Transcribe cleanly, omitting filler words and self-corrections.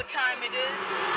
what time it is.